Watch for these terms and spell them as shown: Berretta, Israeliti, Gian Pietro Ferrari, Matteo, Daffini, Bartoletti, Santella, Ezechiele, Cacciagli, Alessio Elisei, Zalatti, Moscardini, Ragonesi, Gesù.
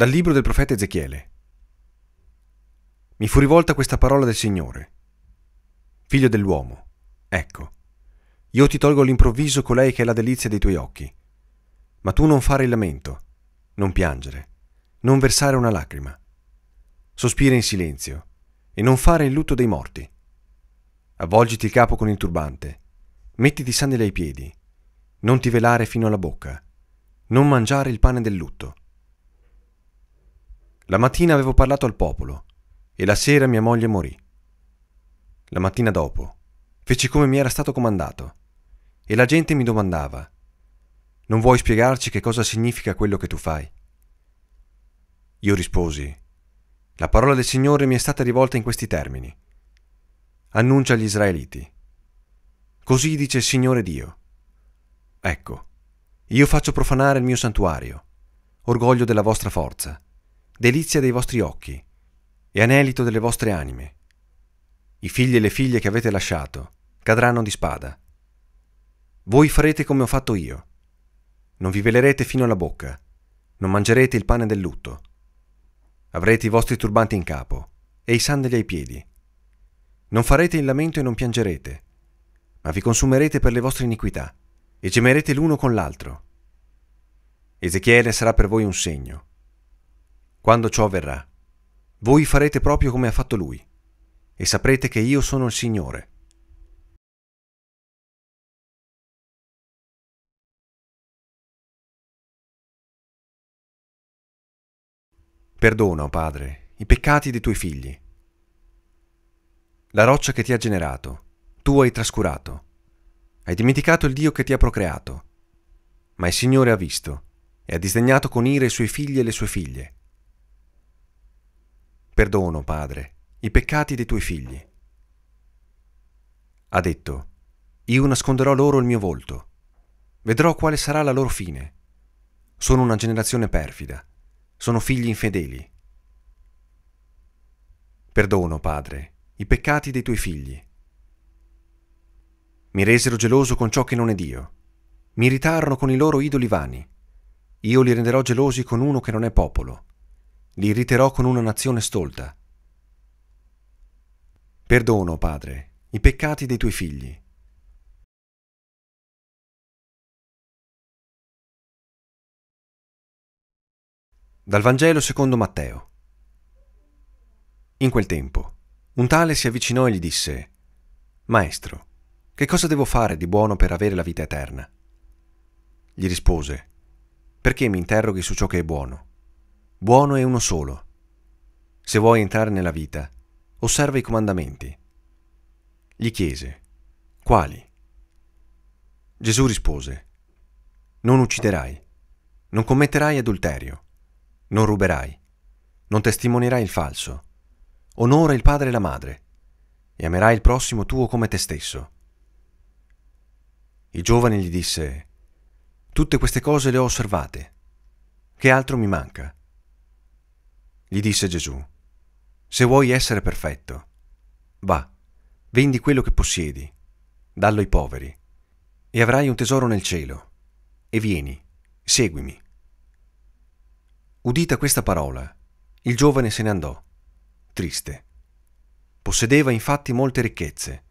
Dal libro del profeta Ezechiele. Mi fu rivolta questa parola del Signore. Figlio dell'uomo, ecco, io ti tolgo all'improvviso colei che è la delizia dei tuoi occhi, ma tu non fare il lamento, non piangere, non versare una lacrima. Sospira in silenzio e non fare il lutto dei morti. Avvolgiti il capo con il turbante, mettiti sandali ai piedi, non ti velare fino alla bocca, non mangiare il pane del lutto. La mattina avevo parlato al popolo e la sera mia moglie morì. La mattina dopo feci come mi era stato comandato e la gente mi domandava: non vuoi spiegarci che cosa significa quello che tu fai? Io risposi: la parola del Signore mi è stata rivolta in questi termini. Annuncia agli Israeliti. Così dice il Signore Dio: ecco, io faccio profanare il mio santuario, orgoglio della vostra forza, delizia dei vostri occhi e anelito delle vostre anime. I figli e le figlie che avete lasciato cadranno di spada. Voi farete come ho fatto io. Non vi velerete fino alla bocca, non mangerete il pane del lutto. Avrete i vostri turbanti in capo e i sandali ai piedi. Non farete il lamento e non piangerete, ma vi consumerete per le vostre iniquità e gemerete l'uno con l'altro. Ezechiele sarà per voi un segno. Quando ciò avverrà, voi farete proprio come ha fatto lui, e saprete che io sono il Signore. Perdona, oh Padre, i peccati dei tuoi figli. La roccia che ti ha generato, tu hai trascurato. Hai dimenticato il Dio che ti ha procreato. Ma il Signore ha visto e ha disdegnato con ira i suoi figli e le sue figlie. Perdono, Padre, i peccati dei tuoi figli. Ha detto: io nasconderò loro il mio volto. Vedrò quale sarà la loro fine. Sono una generazione perfida. Sono figli infedeli. Perdono, Padre, i peccati dei tuoi figli. Mi resero geloso con ciò che non è Dio. Mi irritarono con i loro idoli vani. Io li renderò gelosi con uno che non è popolo. Li irriterò con una nazione stolta. Perdono, Padre, i peccati dei tuoi figli. Dal Vangelo secondo Matteo. In quel tempo, un tale si avvicinò e gli disse: Maestro, che cosa devo fare di buono per avere la vita eterna? Gli rispose: perché mi interroghi su ciò che è buono? Buono è uno solo. Se vuoi entrare nella vita, osserva i comandamenti. Gli chiese: quali? Gesù rispose: non ucciderai, non commetterai adulterio, non ruberai, non testimonierai il falso, onora il padre e la madre, e amerai il prossimo tuo come te stesso. Il giovane gli disse: tutte queste cose le ho osservate, che altro mi manca? Gli disse Gesù: se vuoi essere perfetto, va, vendi quello che possiedi, dallo ai poveri, e avrai un tesoro nel cielo, e vieni, seguimi. Udita questa parola, il giovane se ne andò, triste. Possedeva infatti molte ricchezze.